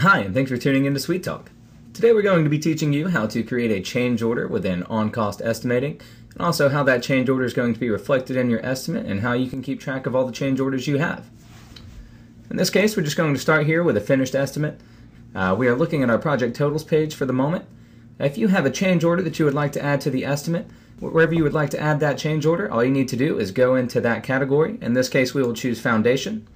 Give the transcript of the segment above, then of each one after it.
Hi, and thanks for tuning in to SuiteTalk. Today we're going to be teaching you how to create a change order within OnCost Estimating, and also how that change order is going to be reflected in your estimate and how you can keep track of all the change orders you have. In this case, we're just going to start here with a finished estimate. We are looking at our project totals page for the moment. If you have a change order that you would like to add to the estimate, wherever you would like to add that change order, all you need to do is go into that category. In this case, we will choose Foundation,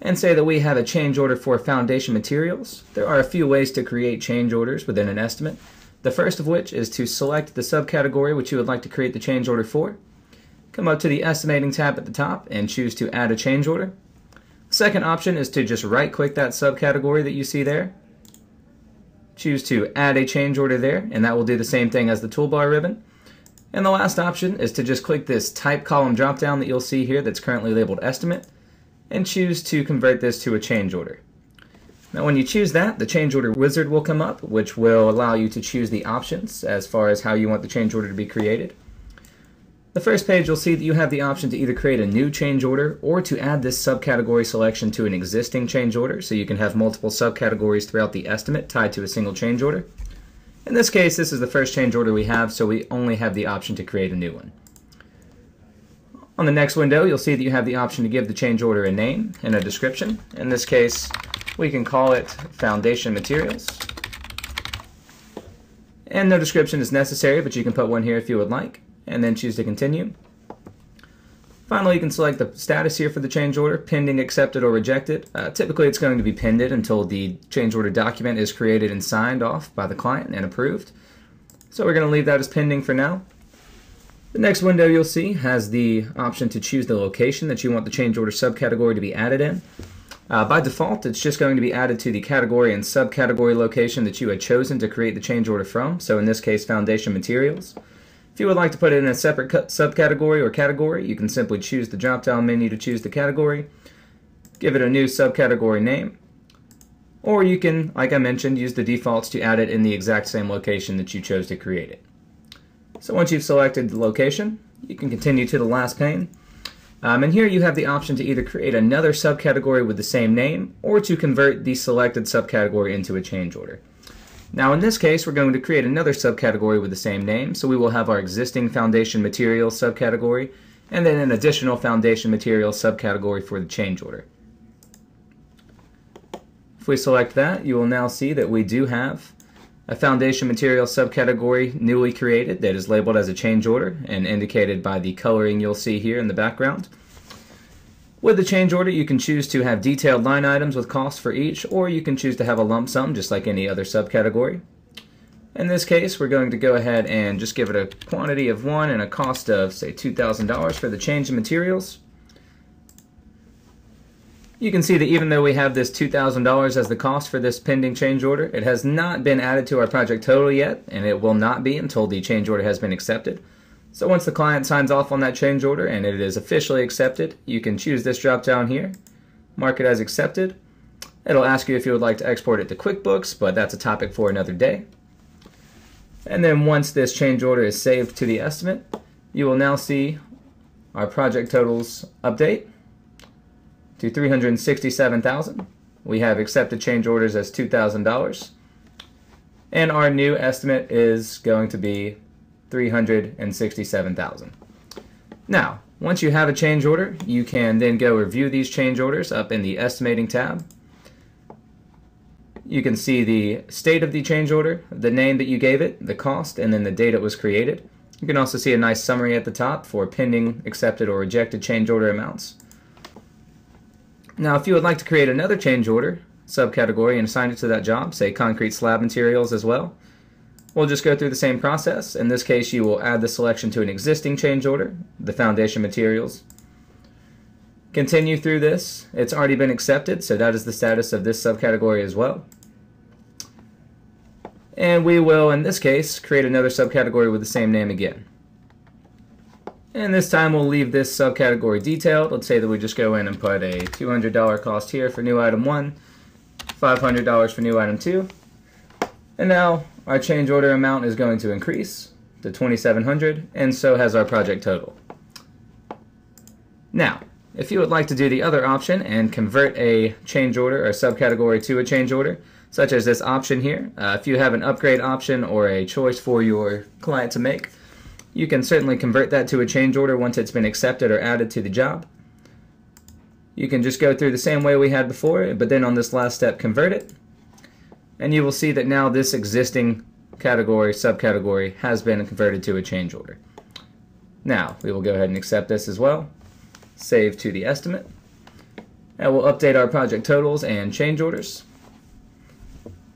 and say that we have a change order for foundation materials. There are a few ways to create change orders within an estimate. The first of which is to select the subcategory which you would like to create the change order for. Come up to the Estimating tab at the top and choose to add a change order. The second option is to just right-click that subcategory that you see there. Choose to add a change order there, and that will do the same thing as the toolbar ribbon. And the last option is to just click this type column drop-down that you'll see here that's currently labeled estimate, and choose to convert this to a change order. Now when you choose that, the change order wizard will come up, which will allow you to choose the options as far as how you want the change order to be created. The first page, you'll see that you have the option to either create a new change order or to add this subcategory selection to an existing change order, so you can have multiple subcategories throughout the estimate tied to a single change order. In this case, this is the first change order we have, so we only have the option to create a new one. On the next window, you'll see that you have the option to give the change order a name and a description. In this case, we can call it Foundation Materials. And no description is necessary, but you can put one here if you would like, and then choose to continue. Finally, you can select the status here for the change order, pending, accepted, or rejected. Typically, it's going to be pending until the change order document is created and signed off by the client and approved. So we're going to leave that as pending for now. The next window you'll see has the option to choose the location that you want the change order subcategory to be added in. By default, it's just going to be added to the category and subcategory location that you had chosen to create the change order from, so in this case, Foundation Materials. If you would like to put it in a separate subcategory or category, you can simply choose the drop-down menu to choose the category, give it a new subcategory name, or you can, like I mentioned, use the defaults to add it in the exact same location that you chose to create it. So once you've selected the location, you can continue to the last pane. And here you have the option to either create another subcategory with the same name or to convert the selected subcategory into a change order. Now in this case, we're going to create another subcategory with the same name, so we will have our existing Foundation Material subcategory and then an additional Foundation Material subcategory for the change order. If we select that, you will now see that we do have a foundation material subcategory newly created that is labeled as a change order and indicated by the coloring you'll see here in the background. With the change order, you can choose to have detailed line items with costs for each, or you can choose to have a lump sum just like any other subcategory. In this case, we're going to go ahead and just give it a quantity of 1 and a cost of, say, $2,000 for the change in materials. You can see that even though we have this $2,000 as the cost for this pending change order, it has not been added to our project total yet, and it will not be until the change order has been accepted. So once the client signs off on that change order and it is officially accepted, you can choose this drop down here, mark it as accepted. It'll ask you if you would like to export it to QuickBooks, but that's a topic for another day. And then once this change order is saved to the estimate, you will now see our project totals update to 367,000. We have accepted change orders as $2,000, and our new estimate is going to be 367,000. Now, once you have a change order, you can then go review these change orders up in the Estimating tab. You can see the state of the change order, the name that you gave it, the cost, and then the date it was created. You can also see a nice summary at the top for pending, accepted, or rejected change order amounts. Now, if you would like to create another change order subcategory and assign it to that job, say concrete slab materials as well, we'll just go through the same process. In this case, you will add the selection to an existing change order, the foundation materials. Continue through this. It's already been accepted, so that is the status of this subcategory as well. And we will, in this case, create another subcategory with the same name again. And this time we'll leave this subcategory detailed. Let's say that we just go in and put a $200 cost here for new item 1, $500 for new item 2. And now our change order amount is going to increase to $2,700, and so has our project total. Now, If you would like to do the other option and convert a change order or subcategory to a change order, such as this option here, if you have an upgrade option or a choice for your client to make, you can certainly convert that to a change order once it's been accepted or added to the job. You can just go through the same way we had before, but then on this last step, convert it. And you will see that now this existing category, subcategory, has been converted to a change order. Now, we will go ahead and accept this as well. Save to the estimate. And we'll update our project totals and change orders.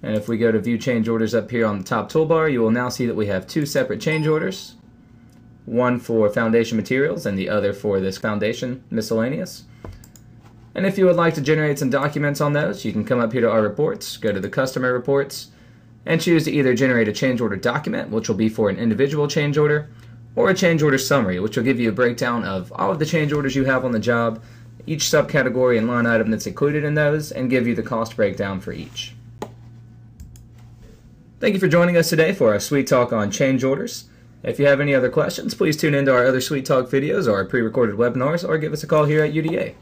And if we go to View Change Orders up here on the top toolbar, you will now see that we have two separate change orders. One for foundation materials and the other for this foundation miscellaneous. And if you would like to generate some documents on those, you can come up here to our reports, go to the customer reports, and choose to either generate a change order document, which will be for an individual change order, or a change order summary, which will give you a breakdown of all of the change orders you have on the job, each subcategory and line item that's included in those, and give you the cost breakdown for each. Thank you for joining us today for our SuiteTalk on change orders. If you have any other questions, please tune into our other SuiteTalk videos or our pre-recorded webinars, or give us a call here at UDA.